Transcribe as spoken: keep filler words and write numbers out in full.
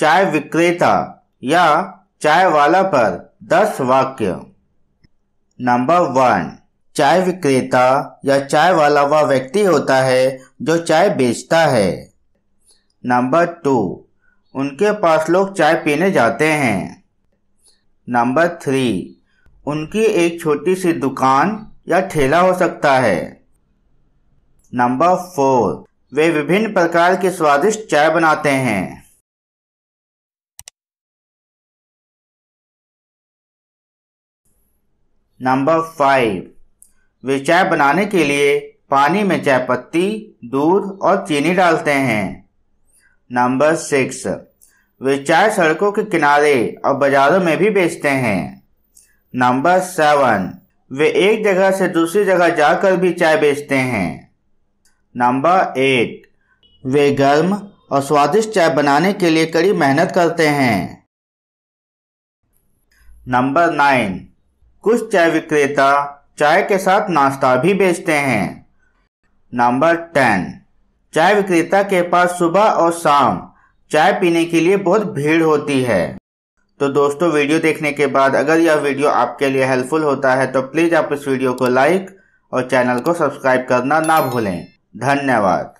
चाय विक्रेता या चाय वाला पर दस वाक्य। नंबर वन, चाय विक्रेता या चाय वाला वह व्यक्ति होता है जो चाय बेचता है। नंबर टू, उनके पास लोग चाय पीने जाते हैं। नंबर थ्री, उनकी एक छोटी सी दुकान या ठेला हो सकता है। नंबर फोर, वे विभिन्न प्रकार की स्वादिष्ट चाय बनाते हैं। नंबर फाइव, वे चाय बनाने के लिए पानी में चाय पत्ती, दूध और चीनी डालते हैं। नंबर सिक्स, वे चाय सड़कों के किनारे और बाजारों में भी बेचते हैं। नंबर सेवन, वे एक जगह से दूसरी जगह जाकर भी चाय बेचते हैं। नंबर एट, वे गर्म और स्वादिष्ट चाय बनाने के लिए कड़ी मेहनत करते हैं। नंबर नाइन, कुछ चाय विक्रेता चाय के साथ नाश्ता भी बेचते हैं। नंबर टेन, चाय विक्रेता के पास सुबह और शाम चाय पीने के लिए बहुत भीड़ होती है। तो दोस्तों, वीडियो देखने के बाद अगर यह वीडियो आपके लिए हेल्पफुल होता है तो प्लीज़ आप इस वीडियो को लाइक और चैनल को सब्सक्राइब करना ना भूलें। धन्यवाद।